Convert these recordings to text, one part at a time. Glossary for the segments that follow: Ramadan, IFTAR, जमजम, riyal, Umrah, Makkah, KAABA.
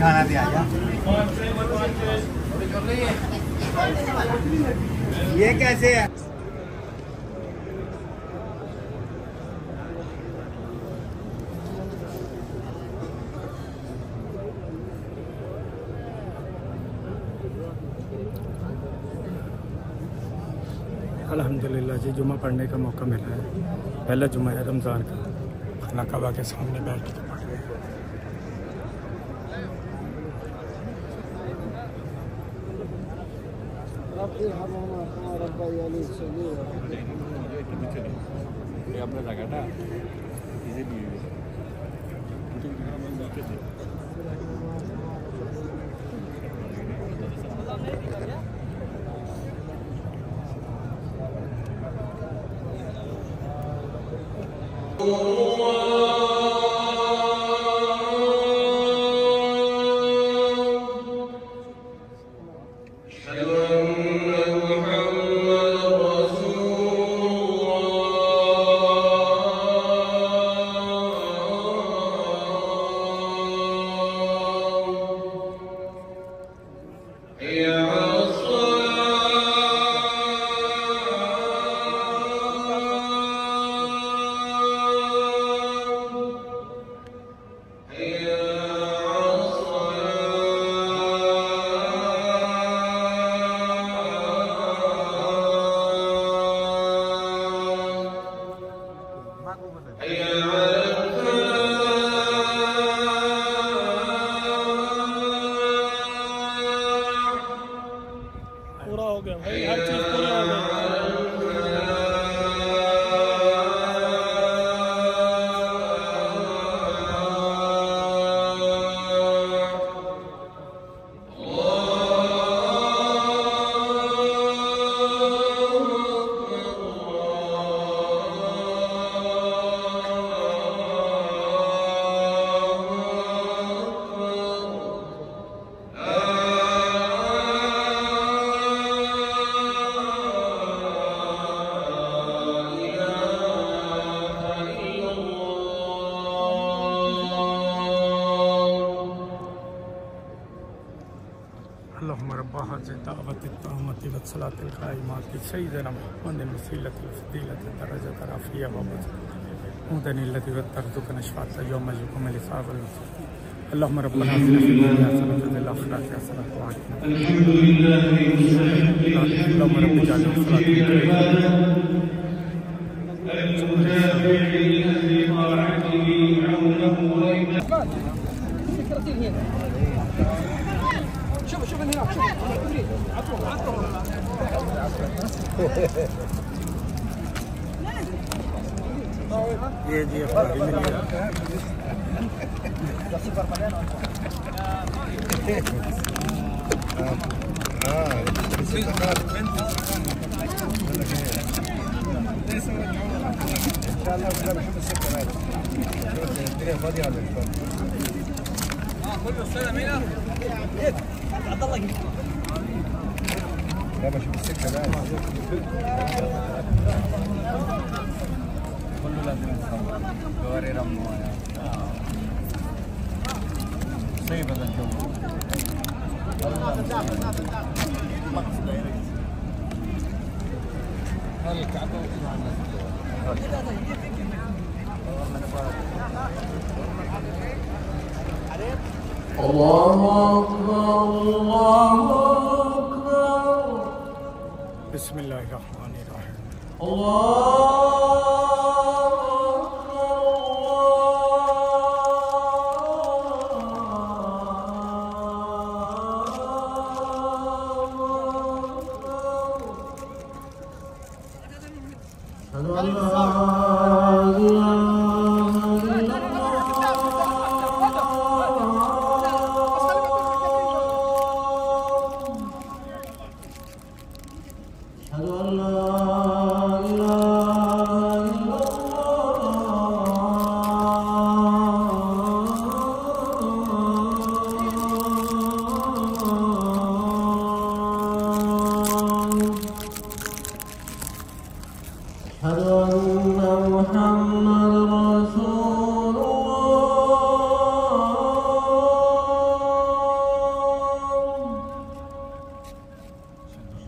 खाना दिया जा। ये कैसे है? अल्हम्दुलिल्लाह जी, जुमा पढ़ने का मौका मिला है। पहला जुमा है रमज़ान का। खाना काबा के सामने बैठ के पढ़ रहे हैं।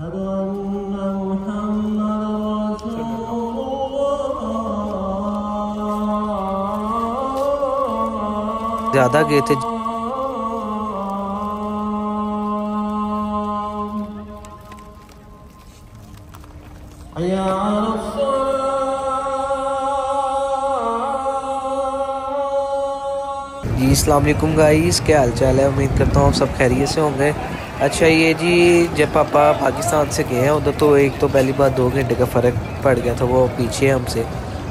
ज़्यादा गए थे। जी अस्सलाम वालेकुम गाइस, क्या हाल चाल है? उम्मीद करता हूँ आप सब खैरियत से होंगे। अच्छा ये जी जब पापा पाकिस्तान से गए हैं उधर तो एक तो पहली बार 2 घंटे का फ़र्क पड़ गया था, वो पीछे हैं हमसे।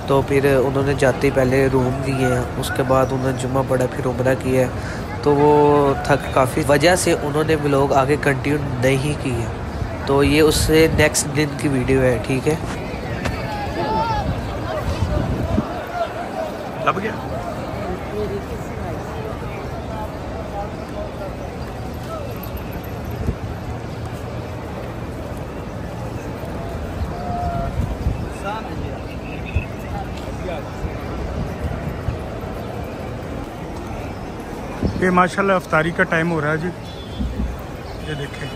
तो फिर उन्होंने जाते ही पहले रूम लिए हैं, उसके बाद उन्होंने जुम्मा पढ़ा, फिर उमरा किया, तो वो थक काफ़ी वजह से उन्होंने व्लॉग आगे कंटिन्यू नहीं किया, तो ये उससे नेक्स्ट दिन की वीडियो है। ठीक है, लग गया। ये माशाल्लाह इफ्तारी का टाइम हो रहा है जी, ये देखें।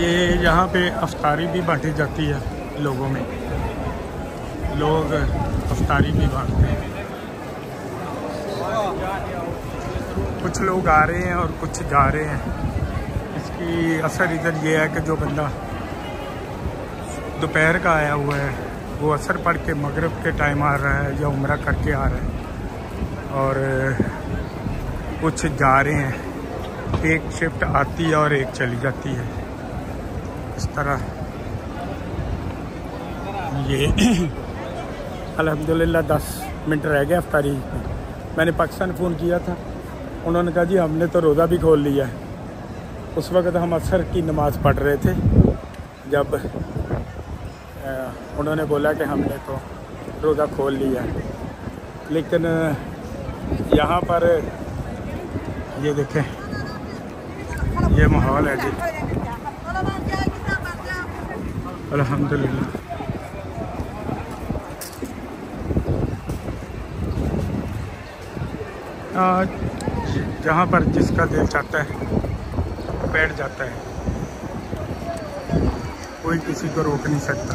ये यहाँ पे इफ्तारी भी बांटी जाती है लोगों में, लोग इफ्तारी भी बांटते हैं। कुछ लोग आ रहे हैं और कुछ जा रहे हैं। इसकी असर रीज़न ये है कि जो बंदा दोपहर का आया हुआ है वो असर पढ़ के मगरिब के टाइम आ रहा है या उमरा करके आ रहा है, और कुछ जा रहे हैं। एक शिफ्ट आती है और एक चली जाती है, इस तरह। ये अल्हम्दुलिल्लाह 10 मिनट रह गए इफ्तारी में। मैंने पाकिस्तान फ़ोन किया था, उन्होंने कहा जी हमने तो रोज़ा भी खोल लिया है। उस वक्त हम असर की नमाज़ पढ़ रहे थे जब उन्होंने बोला कि हमने तो रोज़ा खोल लिया है। लेकिन यहाँ पर ये देखें, ये माहौल है जी। अल्हम्दुलिल्लाह जहाँ पर जिसका दिल चाहता है बैठ जाता है, कोई किसी को रोक नहीं सकता।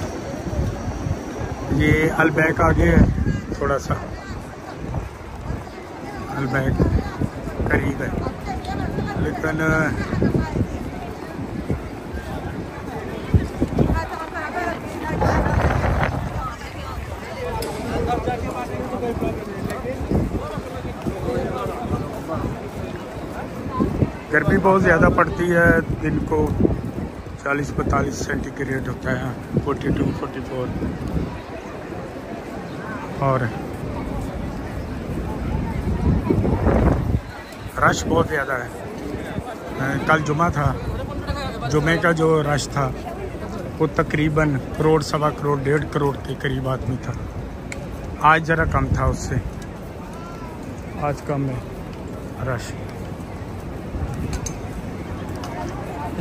ये अलबैक आगे है, थोड़ा सा अलबैक करीब है, लेकिन गर्मी बहुत ज़्यादा पड़ती है। दिन को 40-45 सेंटीग्रेड होता है, 42-44, और रश बहुत ज़्यादा है। कल जुमा था, जुमे का जो रश था वो तकरीबन 1-1.25 करोड़ के करीब आदमी था। आज ज़रा कम था उससे, आज कम है रश।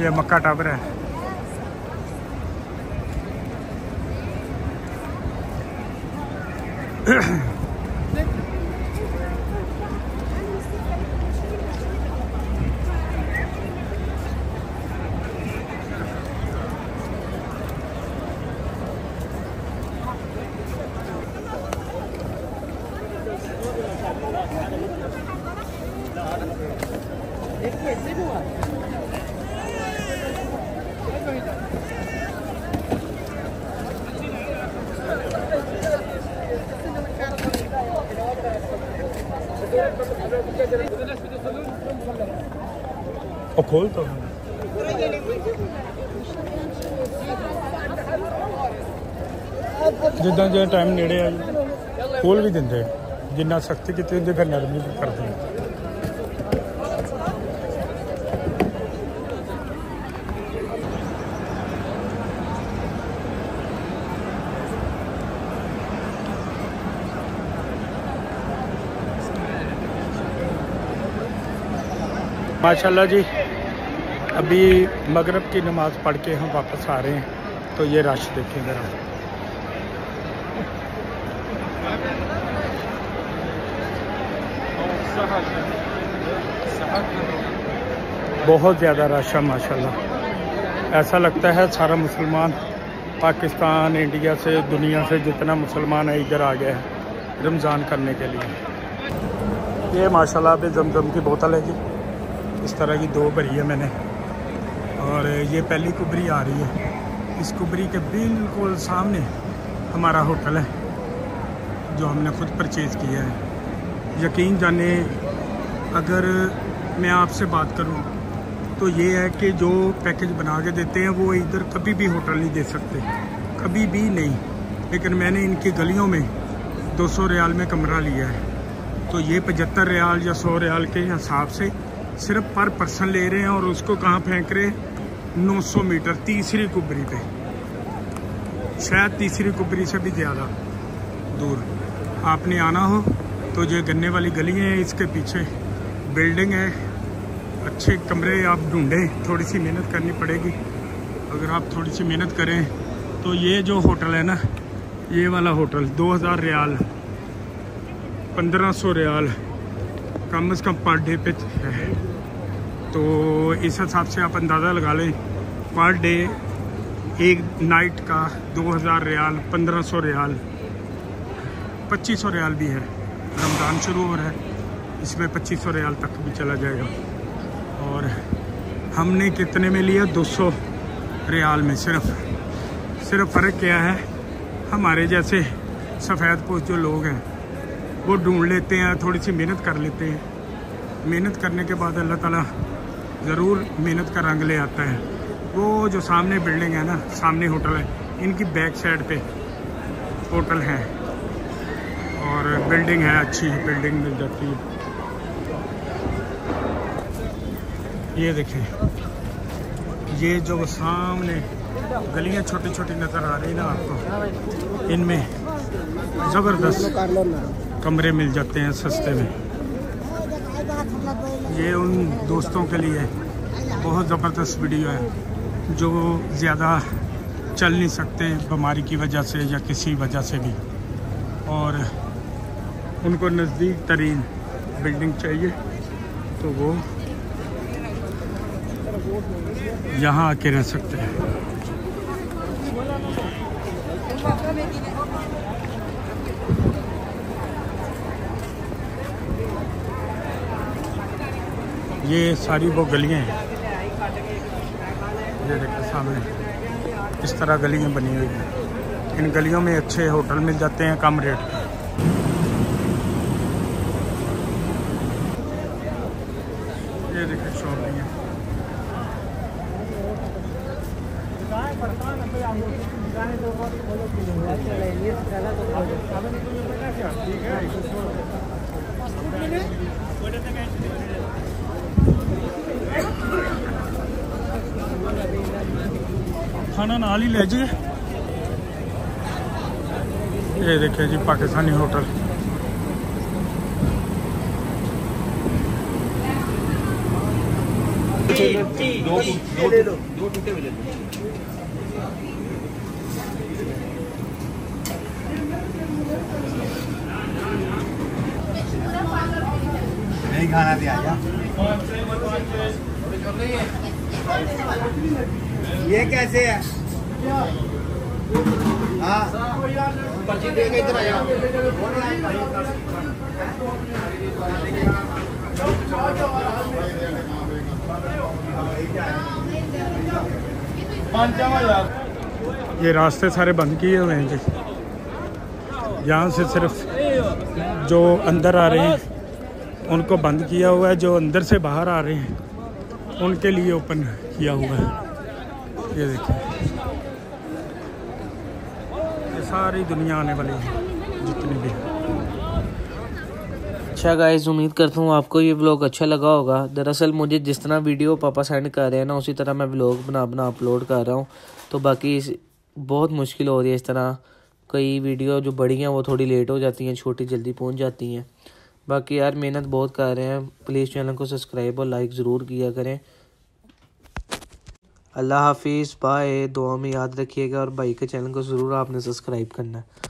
ये मक्का टावर है। और खोल तो जिदा जो टाइम नेड़े आई खोल भी देंगे, जिन्ना सख्ती की फिर नरमी भी कर दें। माशाल्लाह जी अभी मगरिब की नमाज़ पढ़ के हम वापस आ रहे हैं, तो ये राश देखें ज़रा। बहुत ज़्यादा रश है माशाल्लाह। ऐसा लगता है सारा मुसलमान पाकिस्तान इंडिया से दुनिया से जितना मुसलमान है इधर आ गया है रमज़ान करने के लिए। ये माशाल्लाह पे जमजम की बोतल है जी, इस तरह की दो भरी है मैंने, और ये पहली कुबरी आ रही है। इस कुबरी के बिल्कुल सामने हमारा होटल है जो हमने खुद परचेज़ किया है। यकीन जाने अगर मैं आपसे बात करूं तो ये है कि जो पैकेज बना के देते हैं वो इधर कभी भी होटल नहीं दे सकते, कभी भी नहीं। लेकिन मैंने इनकी गलियों में 200 रियाल में कमरा लिया है, तो ये 75 रियाल या 100 रियाल के हिसाब से सिर्फ पर पर्सन ले रहे हैं। और उसको कहाँ फेंक रहे हैं, 900 मीटर तीसरी कुबरी पे, शायद तीसरी कुबरी से भी ज़्यादा दूर। आपने आना हो तो ये गन्ने वाली गली है, इसके पीछे बिल्डिंग है। अच्छे कमरे आप ढूंढें, थोड़ी सी मेहनत करनी पड़ेगी। अगर आप थोड़ी सी मेहनत करें तो ये जो होटल है ना, ये वाला होटल 2000 रियाल 1500 रियाल कम से कम पर डे पे है। तो इस हिसाब से आप अंदाज़ा लगा लें, पर डे एक नाइट का 2000 रियाल 1500 रियाल 2500 रियाल भी है। रमज़ान शुरू हो रहा है, इसमें 2500 रियाल तक भी चला जाएगा। और हमने कितने में लिया, 200 रियाल में। सिर्फ फ़र्क क्या है, हमारे जैसे सफ़ेद पोश जो लोग हैं वो ढूंढ लेते हैं, थोड़ी सी मेहनत कर लेते हैं। मेहनत करने के बाद अल्लाह ताला ज़रूर मेहनत का रंग ले आता है। वो जो सामने बिल्डिंग है ना, सामने होटल है, इनकी बैक साइड पे होटल है और बिल्डिंग है, अच्छी बिल्डिंग मिल जाती है। ये देखें, ये जो सामने गलियाँ छोटी छोटी नज़र आ रही है ना आपको, इनमें ज़बरदस्त कमरे मिल जाते हैं सस्ते में। ये उन दोस्तों के लिए बहुत ज़बरदस्त वीडियो है जो ज़्यादा चल नहीं सकते बीमारी की वजह से या किसी वजह से भी, और उनको नज़दीक तरीन बिल्डिंग चाहिए तो वो यहाँ आके रह सकते हैं। ये सारी वो गलियाँ हैं, ये देखो सामने इस तरह गलियाँ बनी हुई हैं। इन गलियों में अच्छे होटल मिल जाते हैं कम रेट पर। ये देखो शॉपिंग है, खाना नाल ही ले जी। ये देखिए जी पाकिस्तानी होटल, नहीं खाना दिया गया। ये कैसे है? हाँ पर्ची दे के इधर आया। ये रास्ते सारे बंद किए हुए हैं जी, यहाँ से सिर्फ जो अंदर आ रहे हैं उनको बंद किया हुआ है, जो अंदर से बाहर आ रहे हैं उनके लिए ओपन किया हुआ है। ये देखिए, ये सारी दुनिया आने वाली है जितनी भी। अच्छा गाइस, उम्मीद करता हूँ आपको ये व्लॉग अच्छा लगा होगा। दरअसल मुझे जिस तरह वीडियो पापा सेंड कर रहे हैं ना, उसी तरह मैं व्लॉग बना अपलोड कर रहा हूँ। तो बाकी बहुत मुश्किल हो रही है इस तरह, कई वीडियो जो बड़ी हैं वो थोड़ी लेट हो जाती हैं, छोटी जल्दी पहुँच जाती हैं। बाकी यार मेहनत बहुत कर रहे हैं, प्लीज़ चैनल को सब्सक्राइब और लाइक ज़रूर किया करें। अल्लाह हाफिज़, बाय। दुआ में याद रखिएगा और भाई के चैनल को ज़रूर आपने सब्सक्राइब करना है।